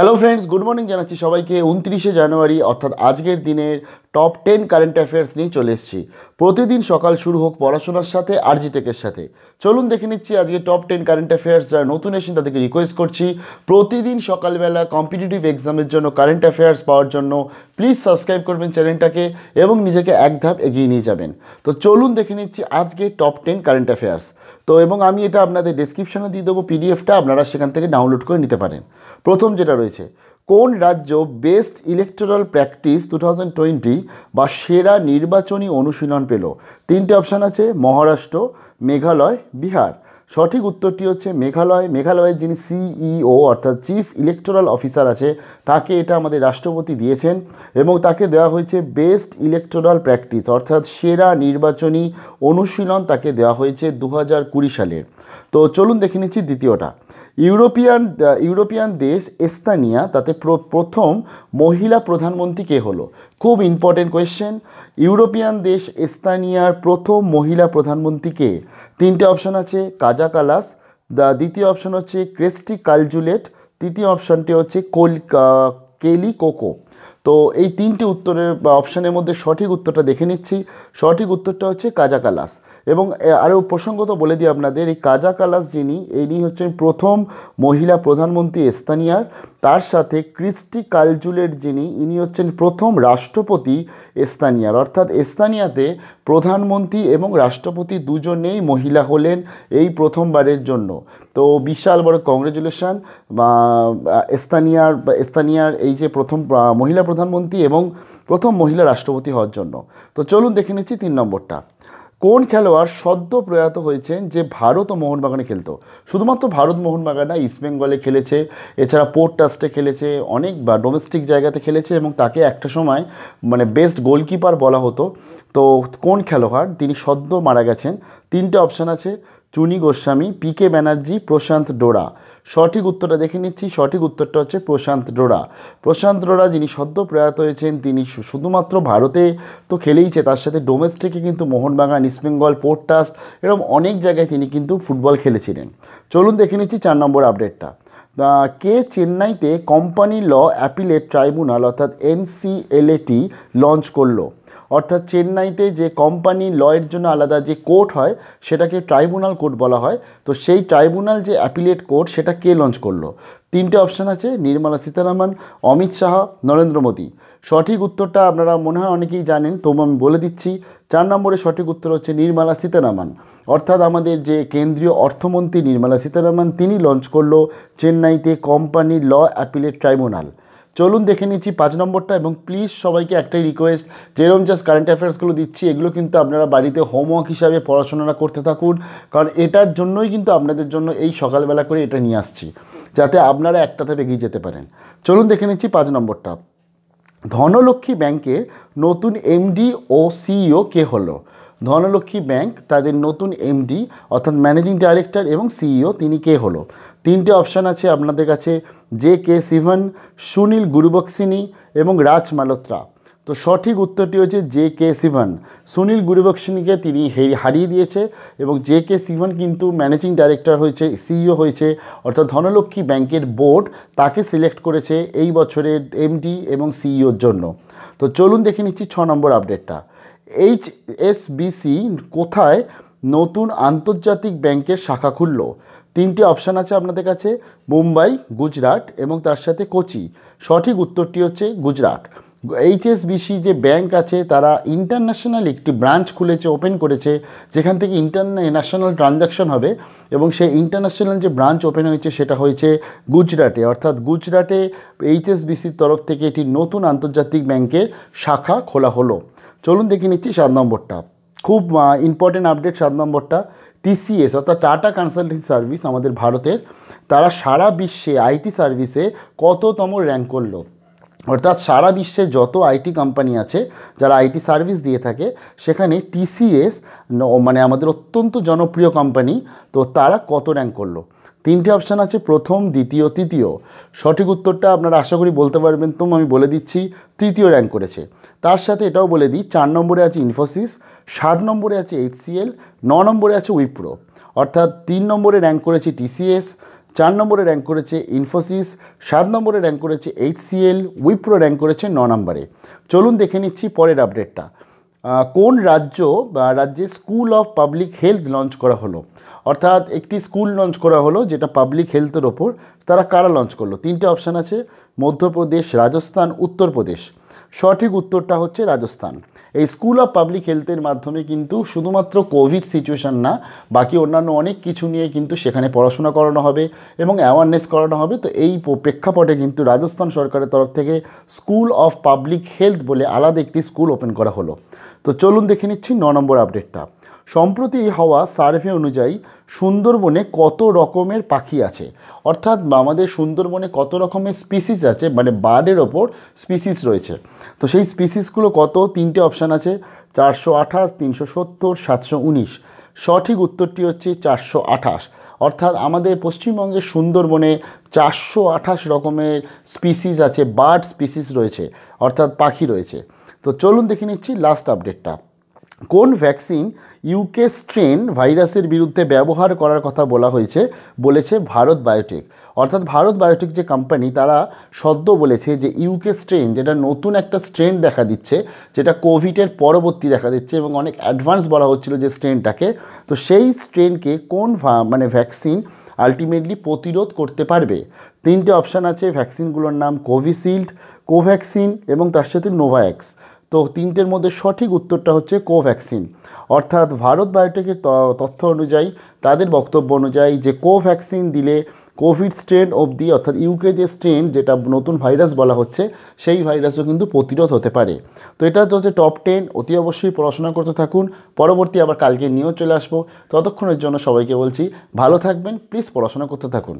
Hello friends, good morning जानाচ্ছি সবাইকে। 29 জানুয়ারি অর্থাৎ আজকের দিনের টপ 10 কারেন্ট অ্যাফেয়ার্স নিয়ে চলে এসেছি। প্রতিদিন সকাল শুরু হোক পড়াশোনার সাথে আর জি টেকের সাথে। চলুন দেখে নিচ্ছি আজকে টপ 10 কারেন্ট অ্যাফেয়ার্স। যারা নতুন এসেছেন তাদেরকে রিকোয়েস্ট করছি প্রতিদিন সকালবেলা কম্পিটিটিভ এক্সামের জন্য কারেন্ট অ্যাফেয়ার্স পাওয়ার জন্য প্লিজ সাবস্ক্রাইব করবেন চ্যানেলটাকে এবং নিজেকে এক ধাপ এগিয়ে নিয়ে যাবেন। তো চলুন দেখে নিচ্ছি আজকে টপ 10 কারেন্ট অ্যাফেয়ার্স। তো এবং আমি এটা আপনাদের ডেসক্রিপশনে দিয়ে দেবো পিডিএফটা, আপনারা সেখান থেকে ডাউনলোড করে নিতে পারেন। প্রথম যেটা রয়েছে, কোন রাজ্য বেস্ট ইলেকটোরাল প্র্যাকটিস 2020 বা সেরা নির্বাচনী অনুশীলন পেল? তিনটে অপশান আছে, মহারাষ্ট্র, মেঘালয়, বিহার। সঠিক উত্তরটি হচ্ছে মেঘালয়। মেঘালয়ের যিনি সিইও অর্থাৎ চিফ ইলেকটোরাল অফিসার আছে তাকে এটা আমাদের রাষ্ট্রপতি দিয়েছেন এবং তাকে দেওয়া হয়েছে বেস্ট ইলেকটোরাল প্র্যাকটিস অর্থাৎ সেরা নির্বাচনী অনুশীলন তাকে দেওয়া হয়েছে 2020 সালের। তো চলুন দেখে নিচ্ছি দ্বিতীয়টা। ইউরোপিয়ান দেশ এস্তোনিয়া, তাতে প্রথম মহিলা প্রধানমন্ত্রী কে হলো? খুব ইম্পর্টেন্ট কোয়েশ্চেন। ইউরোপিয়ান দেশ এস্তোনিয়ার প্রথম মহিলা প্রধানমন্ত্রী কে? তিনটে অপশান আছে, কাজা কালাস, দ্বিতীয় অপশান হচ্ছে ক্রেস্টি কালজুলেট, তৃতীয় অপশানটি হচ্ছে কেলি কোকো। তো এই তিনটি উত্তরের বা অপশানের মধ্যে সঠিক উত্তরটা দেখে নিচ্ছি। সঠিক উত্তরটা হচ্ছে কাজা কালাস। এবং আরও প্রসঙ্গত বলে দিই আপনাদের, এই কাজা কালাস ইনি হচ্ছেন প্রথম মহিলা প্রধানমন্ত্রী এস্তোনিয়ার। তার সাথে ক্রিস্টি কালজুলেট ইনি হচ্ছেন প্রথম রাষ্ট্রপতি এস্তোনিয়ার, অর্থাৎ এস্তোনিয়াতে প্রধানমন্ত্রী এবং রাষ্ট্রপতি দুজনেই মহিলা হলেন এই প্রথমবারের জন্য। তো বিশাল বড় কংগ্রেচুলেশন এস্তোনিয়ার এই যে প্রথম মহিলা প্রধানমন্ত্রী এবং প্রথম মহিলা রাষ্ট্রপতি হওয়ার জন্য। তো চলুন দেখে নিচ্ছি 3 নম্বরটা। কোন খেলোয়াড় সদ্য প্রয়াত হয়েছেন যে ভারত ও মোহনবাগানে খেলতো? শুধুমাত্র ভারত মোহনবাগান না, ইস্ট বেঙ্গলে খেলেছে, এছাড়া পোর্ট ট্রাস্টে খেলেছে, অনেক বা ডোমেস্টিক জায়গাতে খেলেছে এবং তাকে একটা সময় মানে বেস্ট গোলকিপার বলা হতো। তো কোন খেলোয়াড় তিনি সদ্য মারা গেছেন? তিনটে অপশান আছে, চুনি গোস্বামী, পি কে ব্যানার্জি, প্রশান্ত ডোরা। সঠিক উত্তরটা দেখে নিচ্ছি। সঠিক উত্তরটা হচ্ছে প্রশান্ত ডোরা। প্রশান্ত ডোরা যিনি সদ্য প্রয়াত হয়েছেন তিনি শুধুমাত্র ভারতে তো খেলেইছে, তার সাথে ডোমেস্টিকে কিন্তু মোহনবাগান, ইস্টবেঙ্গল, পোর্ট ট্রাস্ট এরকম অনেক জায়গায় তিনি কিন্তু ফুটবল খেলেছিলেন। চলুন দেখে নিচ্ছি 4 নম্বর আপডেটটা। কে চেন্নাইতে কোম্পানি ল অ্যাপিলেট ট্রাইব্যুনাল অর্থাৎ NCLAT লঞ্চ করলো? অর্থাৎ চেন্নাইতে যে কোম্পানি লয়ের জন্য আলাদা যে কোর্ট হয় সেটাকে ট্রাইব্যুনাল কোর্ট বলা হয়। তো সেই ট্রাইব্যুনাল যে অ্যাপিলেট কোর্ট সেটা কে লঞ্চ করলো? তিনটে অপশান আছে, নির্মলা সীতারামন, অমিত শাহ, নরেন্দ্র মোদী। সঠিক উত্তরটা আপনারা মনে হয় অনেকেই জানেন, তবু আমি বলে দিচ্ছি। 4 নম্বরে সঠিক উত্তর হচ্ছে নির্মলা সীতারামন, অর্থাৎ আমাদের যে কেন্দ্রীয় অর্থমন্ত্রী নির্মলা সীতারামন তিনি লঞ্চ করলো চেন্নাইতে কোম্পানি ল অ্যাপিলেট ট্রাইব্যুনাল। চলুন দেখে নিচ্ছি 5 নম্বরটা। এবং প্লিজ সবাইকে একটাই রিকোয়েস্ট, যেরকম জাস্ট কারেন্ট অ্যাফেয়ার্সগুলো দিচ্ছি এগুলো কিন্তু আপনারা বাড়িতে হোমওয়ার্ক হিসাবে পড়াশোনাটা করতে থাকুন, কারণ এটার জন্যই কিন্তু আপনাদের জন্য এই সকালবেলা করে এটা নিয়ে আসছি যাতে আপনারা একটা ধাপ এগিয়ে যেতে পারেন। চলুন দেখে নিচ্ছি 5 নম্বরটা। ধনলক্ষ্মী ব্যাংকের নতুন এমডি ও সিইও কে হলো? ধনলক্ষ্মী ব্যাংক তাদের নতুন এমডি অর্থাৎ ম্যানেজিং ডাইরেক্টর এবং সিইও তিনি কে হলো? তিনটে অপশান আছে আপনাদের কাছে, JK Sivan, সুনীল গুরুবক্ষিণী এবং রাজ মালহোত্রা। তো সঠিক উত্তরটি হচ্ছে JK Sivan। সুনীল গুরুবক্ষিণীকে তিনি হারিয়ে দিয়েছে এবং JK Sivan কিন্তু ম্যানেজিং ডাইরেক্টর হয়েছে, সিইও হয়েছে, অর্থাৎ ধনলক্ষ্মী ব্যাংকের বোর্ড তাকে সিলেক্ট করেছে এই বছরের এমডি এবং সিইওর জন্য। তো চলুন দেখে নিচ্ছি 6 নম্বর আপডেটটা। HSBC কোথায় নতুন আন্তর্জাতিক ব্যাংকের শাখা খুললো? তিনটি অপশান আছে আপনাদের কাছে, মুম্বাই, গুজরাট এবং তার সাথে কোচি। সঠিক উত্তরটি হচ্ছে গুজরাট। HSBC যে ব্যাংক আছে তারা ইন্টারন্যাশনাল একটি ব্রাঞ্চ খুলেছে, ওপেন করেছে, যেখান থেকে ইন্টারন্যাশনাল ট্রানজ্যাকশন হবে এবং সেই ইন্টারন্যাশনাল যে ব্রাঞ্চ ওপেন হয়েছে সেটা হয়েছে গুজরাটে, অর্থাৎ গুজরাটে HSBCর তরফ থেকে এটি নতুন আন্তর্জাতিক ব্যাংকের শাখা খোলা হলো। চলুন দেখে নিচ্ছি 7 নম্বরটা। খুব ইম্পর্টেন্ট আপডেট 7 নম্বরটা। TCS অর্থাৎ টাটা কনসালটেন্সি সার্ভিস আমাদের ভারতের, তারা সারা বিশ্বে IT সার্ভিসে কততম র্যাঙ্ক করলো? অর্থাৎ সারা বিশ্বে যত IT কোম্পানি আছে যারা IT সার্ভিস দিয়ে থাকে সেখানে TCS মানে আমাদের অত্যন্ত জনপ্রিয় কোম্পানি। তো তারা কত র্যাঙ্ক করলো? তিনটে অপশান আছে, প্রথম, দ্বিতীয়, তৃতীয়। সঠিক উত্তরটা আপনারা আশা করি বলতে পারবেন, তো আমি বলে দিচ্ছি তৃতীয় র্যাঙ্ক করেছে। তার সাথে এটাও বলে দিই, 4 নম্বরে আছে Infosys, 7 নম্বরে আছে HCL, 9 নম্বরে আছে Wipro। অর্থাৎ 3 নম্বরে র্যাঙ্ক করেছে TCS, 4 নম্বরে র্যাঙ্ক করেছে ইনফোসিস, 7 নম্বরে র্যাঙ্ক করেছে এইচসিএল, উইপ্রো র্যাঙ্ক করেছে 9 নম্বরে। চলুন দেখে নিচ্ছি পরের আপডেটটা। কোন রাজ্যে school of public health launch করা হলো, অর্থাৎ একটি স্কুল লঞ্চ করা হলো যেটা পাবলিক হেলথের ওপর। তারা কারা লঞ্চ করলো? তিনটে অপশান আছে, মধ্যপ্রদেশ, রাজস্থান, উত্তরপ্রদেশ। সঠিক উত্তরটা হচ্ছে রাজস্থান। এই স্কুল অফ পাবলিক হেলথের মাধ্যমে কিন্তু শুধুমাত্র কোভিড সিচুয়েশান না, বাকি অন্যান্য অনেক কিছু নিয়ে কিন্তু সেখানে পড়াশোনা করানো হবে এবং অ্যাওয়ারনেস করানো হবে। তো এই প্রেক্ষাপটে কিন্তু রাজস্থান সরকারের তরফ থেকে স্কুল অফ পাবলিক হেলথ বলে আলাদা একটি স্কুল ওপেন করা হলো। তো চলুন দেখে নিচ্ছি 9 নম্বর আপডেটটা। সম্প্রতি হওয়া সার্ভে অনুযায়ী সুন্দরবনে কত রকমের পাখি আছে, অর্থাৎ আমাদের সুন্দরবনে কত রকমের স্পিসিস আছে, মানে বার্ডের ওপর স্পিসিস রয়েছে। তো সেই স্পিসিসগুলো কত? তিনটে অপশান আছে, 428, 370, 719। সঠিক উত্তরটি হচ্ছে 428। অর্থাৎ আমাদের পশ্চিমবঙ্গের সুন্দরবনে 428 রকমের স্পিসিস আছে, বার্ড স্পিসিস রয়েছে, অর্থাৎ পাখি রয়েছে। তো চলুন দেখে নিচ্ছি লাস্ট আপডেটটা। কোন ভ্যাকসিন ইউকে স্ট্রেন ভাইরাসের বিরুদ্ধে ব্যবহার করার কথা বলা হয়েছে বলেছে ভারত বায়োটেক, অর্থাৎ ভারত বায়োটেক যে কোম্পানি তারা সদ্য বলেছে যে ইউকে স্ট্রেন, যেটা নতুন একটা স্ট্রেন দেখা দিচ্ছে, যেটা কোভিডের পরবর্তী দেখা দিচ্ছে এবং অনেক অ্যাডভান্স বলা হচ্ছিল যে স্ট্রেনটাকে, তো সেই স্ট্রেনকে কোন ভ্যাকসিন আলটিমেটলি প্রতিরোধ করতে পারবে? তিনটে অপশান আছে, ভ্যাকসিনগুলোর নাম কোভিশিল্ড, কোভ্যাক্সিন এবং তার সাথে নোভাক্স। তো তিনটের মধ্যে সঠিক উত্তরটা হচ্ছে কোভ্যাক্সিন। অর্থাৎ ভারত বায়োটেকের তথ্য অনুযায়ী, তাদের বক্তব্য অনুযায়ী যে কোভ্যাক্সিন দিলে কোভিড স্ট্রেন অবধি, অর্থাৎ ইউকে যে স্ট্রেন যেটা নতুন ভাইরাস বলা হচ্ছে, সেই ভাইরাসও কিন্তু প্রতিরোধ হতে পারে। তো এটা হচ্ছে টপ 10। অতি অবশ্যই পড়াশোনা করতে থাকুন। পরবর্তী আবার কালকে নিয়েও চলে আসবো। ততক্ষণের জন্য সবাইকে বলছি ভালো থাকবেন, প্লিজ পড়াশোনা করতে থাকুন।